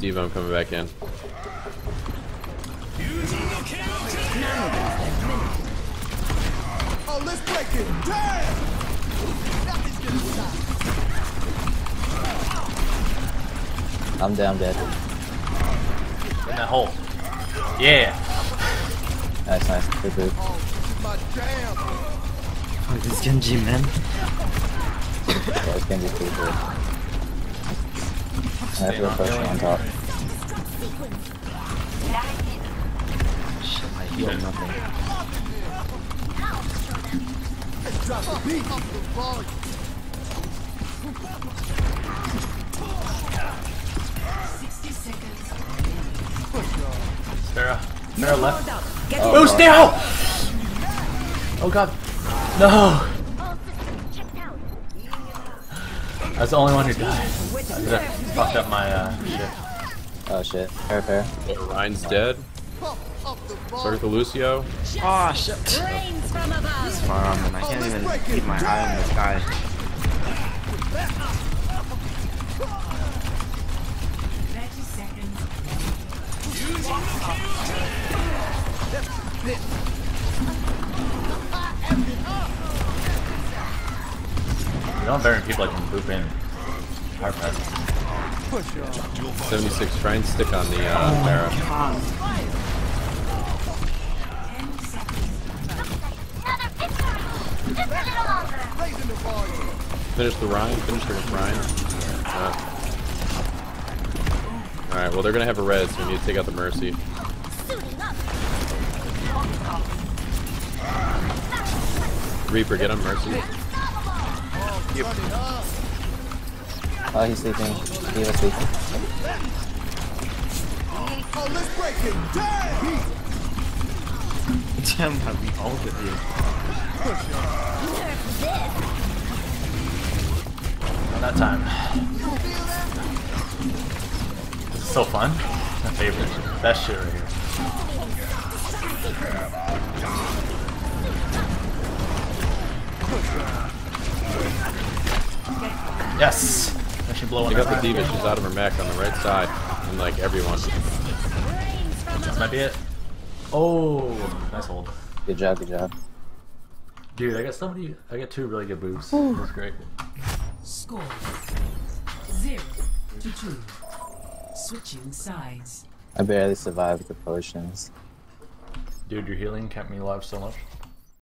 Diva, I'm coming back in. Oh, let's break it down. I'm down, dead. In that hole. Yeah. Nice, nice. Good boot. Oh, this is Genji, man. Yeah, it's Genji pretty good. I have to go first on top. Shit, I healed nothing. Sarah left. Oh, stay out! Oh god. No! That's the only one who died. I could have fucked up my shit. Oh shit. Fair, fair. Ryan's dead. Start the Lucio. Oh shit. He's far on and I can't even keep my eye on this guy. You don't bury people that can poop in. Hard press. 76, try and stick on the Baron. Finish the Ryan, finish the Ryan. Alright, well they're gonna have a red, so we need to take out the Mercy. Reaper, get him, Mercy. Yep. Oh, he's sleeping. He was sleeping. Oh, let's break it down! Damn, how we all did you. Not that time. This is so fun. My favorite. Best shit right here. Yes! I should blow up. She got the Divas, she's out of her mech on the right side. And like everyone. This might be it. Oh! Nice hold. Good job, good job. Dude, I got two really good boobs. That's great. Score 0-2. Switching sides. I barely survived the potions. Dude, your healing kept me alive so much.